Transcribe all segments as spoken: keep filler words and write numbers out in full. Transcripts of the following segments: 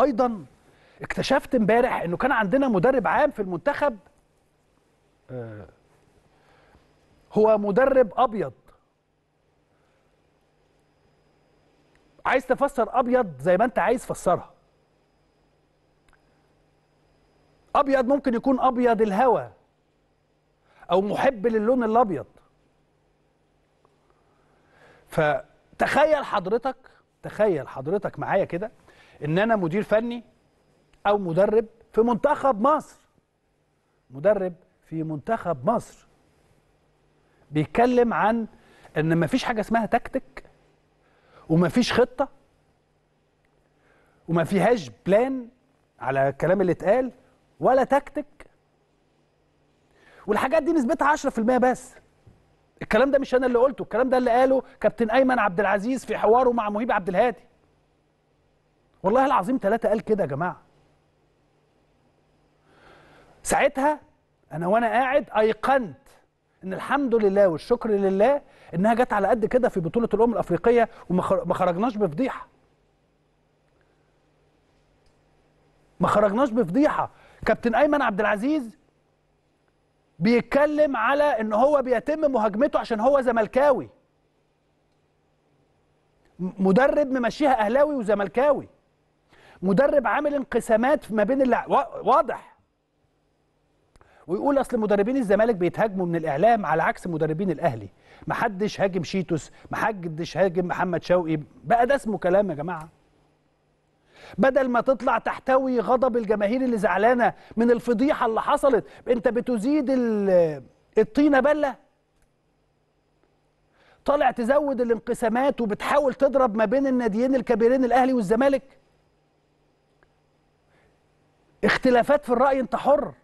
ايضا اكتشفت امبارح انه كان عندنا مدرب عام في المنتخب هو مدرب ابيض. عايز تفسر ابيض زي ما انت عايز فسرها. ابيض ممكن يكون ابيض الهوى او محب للون الابيض. فتخيل حضرتك تخيل حضرتك معايا كده ان انا مدير فني او مدرب في منتخب مصر مدرب في منتخب مصر بيتكلم عن ان مفيش حاجه اسمها تكتيك ومفيش خطه وما فيهاش بلان على الكلام اللي اتقال ولا تكتيك والحاجات دي نسبتها عشرة في المية بس. الكلام ده مش انا اللي قلته، الكلام ده اللي قاله كابتن ايمن عبد العزيز في حواره مع مهيب عبد الهادي. والله العظيم ثلاثة قال كده يا جماعه. ساعتها انا وانا قاعد ايقنت ان الحمد لله والشكر لله انها جت على قد كده في بطوله الامم الافريقيه وما خرجناش بفضيحه. ما خرجناش بفضيحه، كابتن ايمن عبد العزيز بيتكلم على ان هو بيتم مهاجمته عشان هو زملكاوي. مدرب ممشيها اهلاوي وزملكاوي. مدرب عامل انقسامات ما بين اللع... واضح. ويقول اصل مدربين الزمالك بيتهاجموا من الاعلام على عكس مدربين الاهلي. محدش هاجم شيتوس، محدش هاجم محمد شوقي، بقى ده اسمه كلام يا جماعه. بدل ما تطلع تحتوي غضب الجماهير اللي زعلانه من الفضيحه اللي حصلت، انت بتزيد الطينه بله. طالع تزود الانقسامات وبتحاول تضرب ما بين الناديين الكبيرين الاهلي والزمالك. اختلافات في الراي انت حر.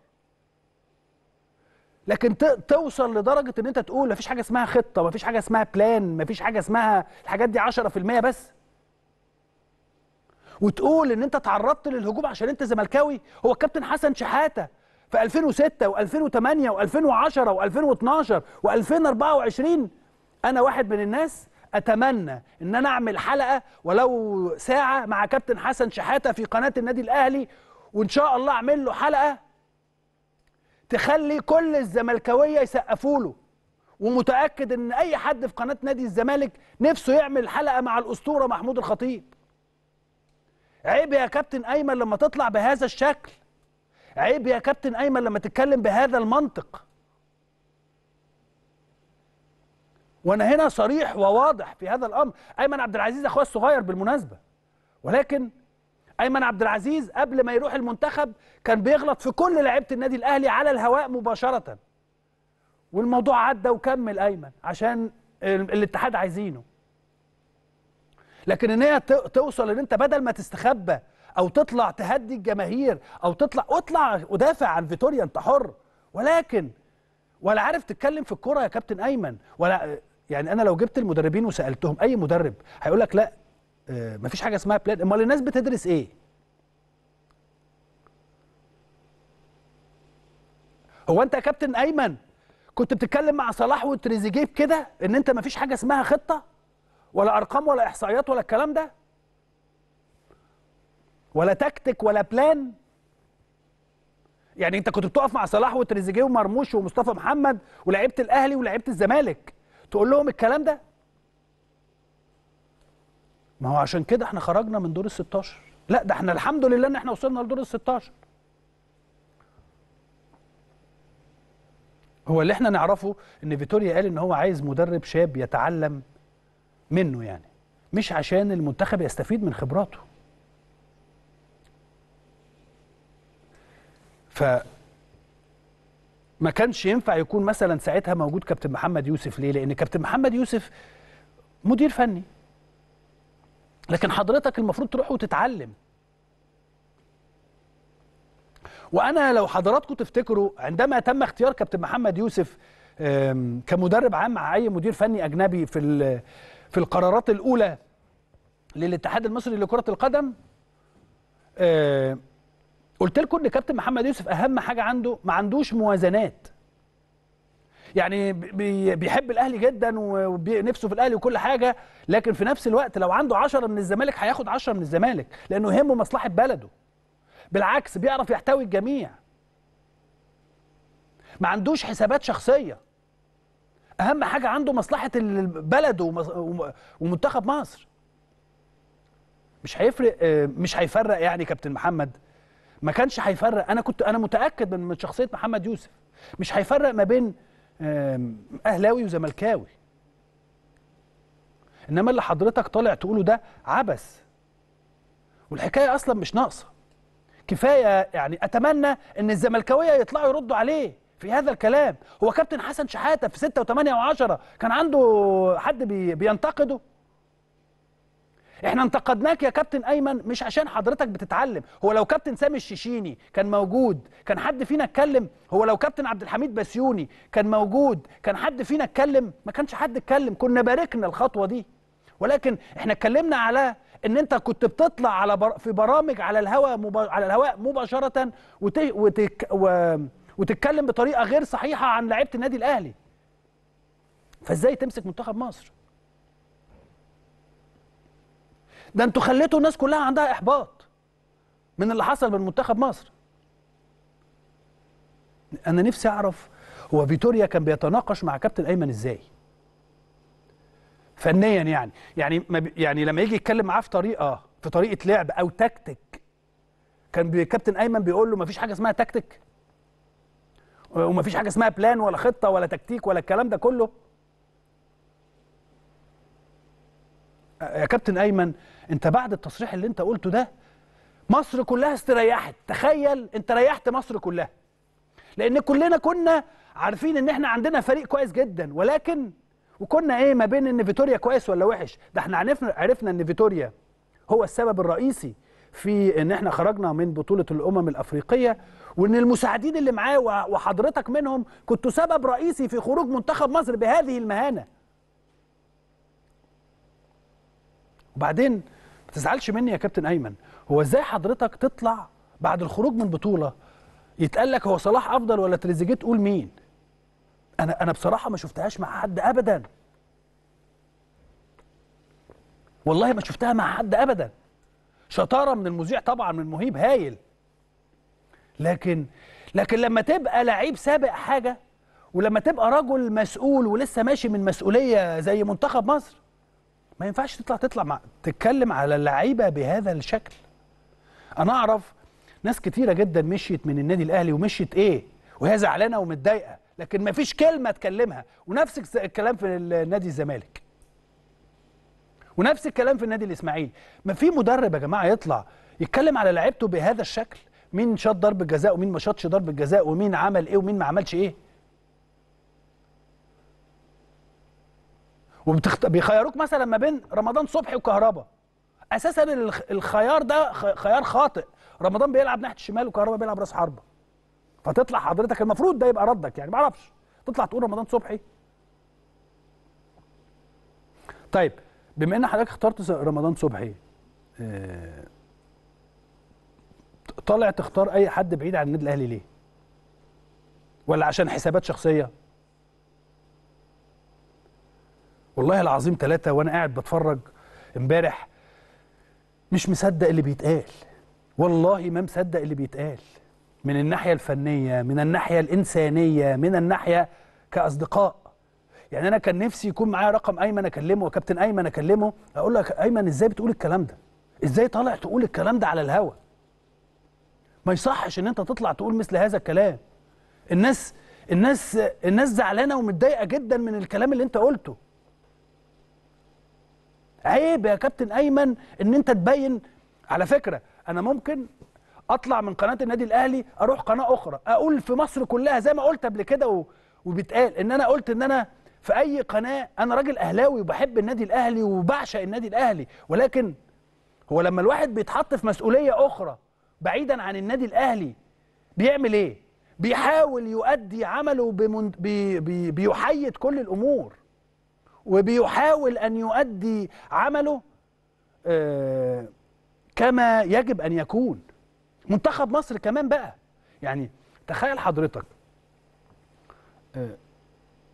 لكن توصل لدرجه ان انت تقول مفيش حاجه اسمها خطه، مفيش حاجه اسمها بلان، مفيش حاجه اسمها الحاجات دي عشرة في المية بس. وتقول ان انت تعرضت للهجوم عشان انت زملكاوي. هو الكابتن حسن شحاتة في ألفين وستة وألفين وتمانية وألفين وعشرة وألفين واتناشر وألفين وأربعة وعشرين انا واحد من الناس اتمنى ان انا اعمل حلقة ولو ساعة مع كابتن حسن شحاتة في قناة النادي الاهلي، وان شاء الله اعمل له حلقة تخلي كل الزملكاوية يسقفوا له. ومتأكد ان اي حد في قناة نادي الزمالك نفسه يعمل حلقة مع الاسطورة محمود الخطيب. عيب يا كابتن ايمن لما تطلع بهذا الشكل. عيب يا كابتن ايمن لما تتكلم بهذا المنطق. وانا هنا صريح وواضح في هذا الامر. ايمن عبد العزيز اخويا الصغير بالمناسبه، ولكن ايمن عبد العزيز قبل ما يروح المنتخب كان بيغلط في كل لعيبه النادي الاهلي على الهواء مباشره، والموضوع عدى وكمل ايمن عشان الاتحاد عايزينه. لكن ان هي توصل ان انت بدل ما تستخبى او تطلع تهدي الجماهير او تطلع اطلع ودافع عن فيتوريا انت حر، ولكن ولا عارف تتكلم في الكوره يا كابتن ايمن. ولا يعني انا لو جبت المدربين وسالتهم اي مدرب هيقول لك لا مفيش حاجه اسمها بلان. امال الناس بتدرس ايه؟ هو انت يا كابتن ايمن كنت بتتكلم مع صلاح وتريزيجيه كده ان انت مفيش حاجه اسمها خطه ولا ارقام ولا احصائيات ولا الكلام ده ولا تكتيك ولا بلان؟ يعني انت كنت بتقف مع صلاح وتريزيجيه ومرموش ومصطفى محمد ولاعيبه الاهلي ولاعيبه الزمالك تقول لهم الكلام ده؟ ما هو عشان كده احنا خرجنا من دور الستاشر. لا ده احنا الحمد لله ان احنا وصلنا لدور الستاشر. هو اللي احنا نعرفه ان فيتوريا قال ان هو عايز مدرب شاب يتعلم منه، يعني مش عشان المنتخب يستفيد من خبراته. ف ما كانش ينفع يكون مثلا ساعتها موجود كابتن محمد يوسف. ليه؟ لان كابتن محمد يوسف مدير فني، لكن حضرتك المفروض تروح وتتعلم. وانا لو حضراتكم تفتكروا عندما تم اختيار كابتن محمد يوسف كمدرب عام مع اي مدير فني اجنبي في في القرارات الاولى للاتحاد المصري لكره القدم، أه قلت لكم ان كابتن محمد يوسف اهم حاجه عنده ما عندوش موازنات. يعني بيحب الاهلي جدا ونفسه في الاهلي وكل حاجه، لكن في نفس الوقت لو عنده عشرة من الزمالك هياخد عشرة من الزمالك، لانه يهمه مصلحه بلده. بالعكس بيعرف يحتوي الجميع، ما عندوش حسابات شخصيه، اهم حاجه عنده مصلحه البلد ومنتخب مصر. مش هيفرق، مش هيفرق يعني كابتن محمد، ما كانش هيفرق. انا كنت انا متاكد من شخصيه محمد يوسف مش هيفرق ما بين اهلاوي وزملكاوي، انما اللي حضرتك طالع تقوله ده عبث، والحكايه اصلا مش ناقصه كفايه. يعني اتمنى ان الزملكاويه يطلعوا يردوا عليه في هذا الكلام. هو كابتن حسن شحاتة في ستة وثمانية وعشرة كان عنده حد بينتقده؟ احنا انتقدناك يا كابتن ايمن مش عشان حضرتك بتتعلم. هو لو كابتن سامي الشيشيني كان موجود كان حد فينا اتكلم؟ هو لو كابتن عبد الحميد بسيوني كان موجود كان حد فينا اتكلم؟ ما كانش حد اتكلم، كنا باركنا الخطوه دي. ولكن احنا اتكلمنا على ان انت كنت بتطلع على بر... في برامج على الهواء مب... على الهواء مباشره وت... وتك... و... وتتكلم بطريقه غير صحيحه عن لعيبه النادي الاهلي. فازاي تمسك منتخب مصر؟ ده انتوا خليتوا الناس كلها عندها احباط من اللي حصل بالمنتخب مصر. انا نفسي اعرف هو فيتوريا كان بيتناقش مع كابتن ايمن ازاي فنيا؟ يعني يعني يعني لما يجي يتكلم معاه في طريقه في طريقه لعب او تكتيك، كان كابتن ايمن بيقول له مفيش حاجه اسمها تكتيك ومفيش حاجه اسمها بلان ولا خطه ولا تكتيك ولا الكلام ده كله؟ يا كابتن ايمن انت بعد التصريح اللي انت قلته ده مصر كلها استريحت. تخيل انت ريحت مصر كلها، لان كلنا كنا عارفين ان احنا عندنا فريق كويس جدا، ولكن وكنا ايه ما بين ان فيتوريا كويس ولا وحش. ده احنا عرفنا ان فيتوريا هو السبب الرئيسي في ان احنا خرجنا من بطولة الامم الافريقية، وان المساعدين اللي معاه وحضرتك منهم كنتوا سبب رئيسي في خروج منتخب مصر بهذه المهانة. وبعدين ما تزعلش مني يا كابتن ايمن، هو ازاي حضرتك تطلع بعد الخروج من بطوله يتقال لك هو صلاح افضل ولا تريزيجيه؟ تقول مين؟ انا انا بصراحه ما شفتهاش مع حد ابدا، والله ما شفتها مع حد ابدا. شطاره من المذيع طبعا، من مهيب هايل، لكن لكن لما تبقى لعيب سابق حاجه ولما تبقى رجل مسؤول ولسه ماشي من مسؤوليه زي منتخب مصر، ما ينفعش تطلع تطلع مع... تتكلم على اللعيبه بهذا الشكل. انا اعرف ناس كتيره جدا مشيت من النادي الاهلي ومشيت ايه وهي زعلانه ومتضايقه، لكن ما فيش كلمه تكلمها. ونفس الكلام في نادي الزمالك، ونفس الكلام في النادي الاسماعيلي. ما في مدرب يا جماعه يطلع يتكلم على لعيبته بهذا الشكل، مين شاط ضربه جزاء ومين ما شاطش ضربه جزاء ومين عمل ايه ومين ما عملش ايه، وبيخيروك مثلا ما بين رمضان صبحي وكهربا. اساسا الخيار ده خيار خاطئ، رمضان بيلعب ناحيه الشمال وكهربا بيلعب راس حربه، فتطلع حضرتك المفروض ده يبقى ردك، يعني ما اعرفش تطلع تقول رمضان صبحي. طيب بما ان حضرتك اخترت رمضان صبحي، طالع تختار اي حد بعيد عن النادي الاهلي ليه؟ ولا عشان حسابات شخصيه؟ والله العظيم ثلاثة وأنا قاعد بتفرج امبارح مش مصدق اللي بيتقال، والله ما مصدق اللي بيتقال من الناحية الفنية، من الناحية الإنسانية، من الناحية كأصدقاء. يعني أنا كان نفسي يكون معايا رقم أيمن أكلمه، وكابتن أيمن أكلمه أقول لك أيمن إزاي بتقول الكلام ده؟ إزاي طالع تقول الكلام ده على الهوا؟ ما يصحش إن أنت تطلع تقول مثل هذا الكلام. الناس الناس الناس زعلانة ومتضايقة جدا من الكلام اللي أنت قلته. عيب يا كابتن ايمن ان انت تبين. على فكره انا ممكن اطلع من قناه النادي الاهلي اروح قناه اخرى اقول في مصر كلها زي ما قلت قبل كده و... وبيتقال ان انا قلت ان انا في اي قناه. انا راجل اهلاوي وبحب النادي الاهلي وبعشق النادي الاهلي، ولكن هو لما الواحد بيتحط في مسؤوليه اخرى بعيدا عن النادي الاهلي بيعمل ايه؟ بيحاول يؤدي عمله بمن... بي... بي... بيحيد كل الامور، وبيحاول أن يؤدي عمله آه كما يجب أن يكون. منتخب مصر كمان بقى، يعني تخيل حضرتك آه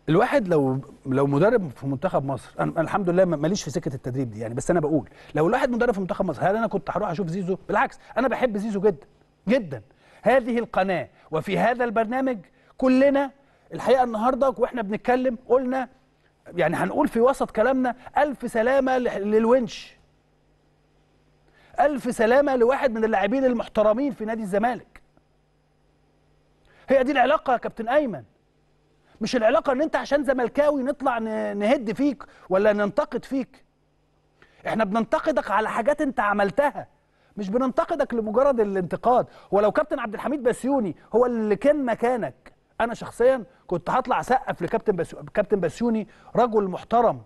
الواحد لو لو مدرب في منتخب مصر، انا الحمد لله ماليش في سكه التدريب دي يعني، بس انا بقول لو الواحد مدرب في منتخب مصر هل انا كنت هروح اشوف زيزو؟ بالعكس، انا بحب زيزو جدا جدا. هذه القناه وفي هذا البرنامج كلنا الحقيقه النهارده واحنا بنتكلم قلنا يعني هنقول في وسط كلامنا الف سلامه للونش، الف سلامه لواحد من اللاعبين المحترمين في نادي الزمالك. هي دي العلاقه يا كابتن ايمن، مش العلاقه ان انت عشان زملكاوي نطلع نهد فيك ولا ننتقد فيك. احنا بننتقدك على حاجات انت عملتها، مش بننتقدك لمجرد الانتقاد. ولو كابتن عبد الحميد بسيوني هو اللي كان مكانك، انا شخصيا كنت هطلع اسقف لكابتن بسيوني. كابتن بسيوني رجل محترم،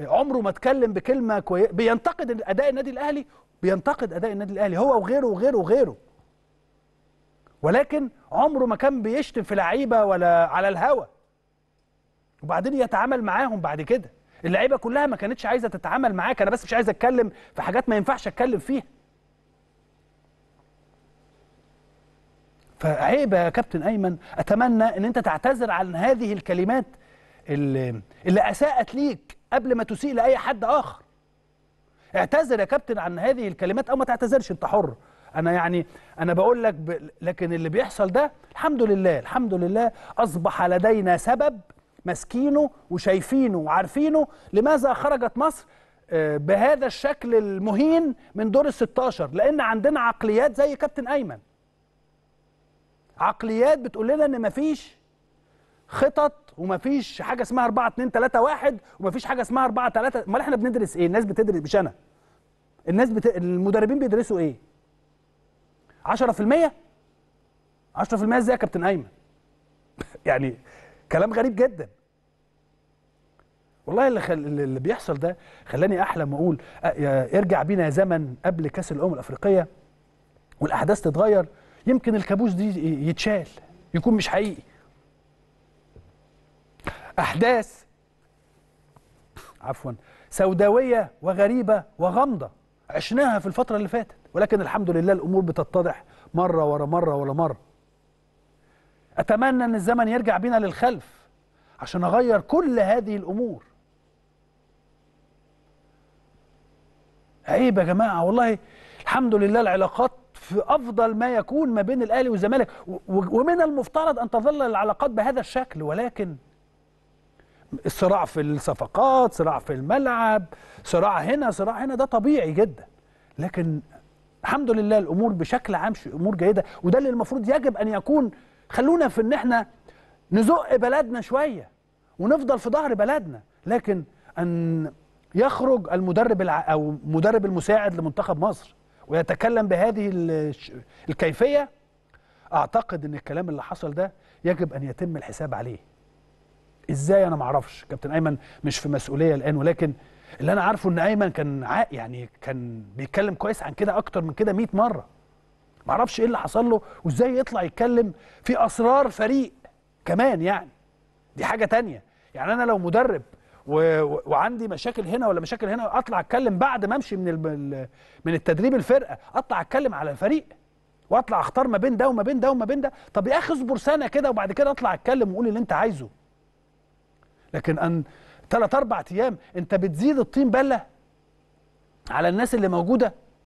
عمره ما اتكلم بكلمه كويسه، بينتقد اداء النادي الاهلي، بينتقد اداء النادي الاهلي هو وغيره وغيره وغيره، ولكن عمره ما كان بيشتم في لعيبه ولا على الهوى. وبعدين يتعامل معاهم بعد كده. اللعيبه كلها ما كانتش عايزه تتعامل معاك، انا بس مش عايز اتكلم في حاجات ما ينفعش اتكلم فيها. فعيب يا كابتن ايمن، اتمنى ان انت تعتذر عن هذه الكلمات اللي, اللي اساءت ليك قبل ما تسيء لاي حد اخر. اعتذر يا كابتن عن هذه الكلمات او ما تعتذرش، انت حر. انا يعني انا بقول لك ب... لكن اللي بيحصل ده الحمد لله الحمد لله اصبح لدينا سبب ماسكينه وشايفينه وعارفينه لماذا خرجت مصر بهذا الشكل المهين من دور الستاشر، لان عندنا عقليات زي كابتن ايمن، عقليات بتقول لنا ان مفيش خطط ومفيش حاجه اسمها أربعة اتنين تلاتة واحد ومفيش حاجه اسمها أربعة تلاتة. امال احنا بندرس ايه؟ الناس بتدرس، مش انا، الناس بت... المدربين بيدرسوا ايه؟ عشرة في المية؟ عشرة في المية ازاي يا كابتن ايمن؟ يعني كلام غريب جدا. والله اللي, خل... اللي بيحصل ده خلاني احلم واقول ارجع بينا زمن قبل كاس الامم الافريقيه والاحداث تتغير، يمكن الكابوس دي يتشال، يكون مش حقيقي. احداث عفوا سوداويه وغريبه وغامضه عشناها في الفتره اللي فاتت، ولكن الحمد لله الامور بتتضح مره ورا مره ورا مره. اتمنى ان الزمن يرجع بينا للخلف عشان اغير كل هذه الامور. عيب يا جماعه والله. الحمد لله العلاقات في افضل ما يكون ما بين الاهلي والزمالك، ومن المفترض ان تظل العلاقات بهذا الشكل، ولكن الصراع في الصفقات، صراع في الملعب، صراع هنا صراع هنا، ده طبيعي جدا. لكن الحمد لله الامور بشكل عام امور جيده، وده اللي المفروض يجب ان يكون. خلونا في ان احنا نزق بلدنا شويه ونفضل في ظهر بلدنا، لكن ان يخرج المدرب الع... او مدرب المساعد لمنتخب مصر ويتكلم بهذه الكيفية، أعتقد أن الكلام اللي حصل ده يجب أن يتم الحساب عليه. إزاي أنا معرفش، كابتن أيمن مش في مسؤولية الآن، ولكن اللي أنا عارفه أن أيمن كان عاق يعني كان بيتكلم كويس عن كده أكتر من كده مئة مرة. معرفش إيه اللي حصل له وإزاي يطلع يتكلم في أسرار فريق كمان، يعني دي حاجة تانية. يعني أنا لو مدرب و... وعندي مشاكل هنا ولا مشاكل هنا، اطلع اتكلم بعد ما امشي من ال... من التدريب الفرقه، اطلع اتكلم على الفريق واطلع اختار ما بين ده وما بين ده وما بين ده. طب يا اخي اصبر سنه كده وبعد كده اطلع اتكلم وقول اللي انت عايزه. لكن ان ثلاث اربع ايام انت بتزيد الطين بله على الناس اللي موجوده.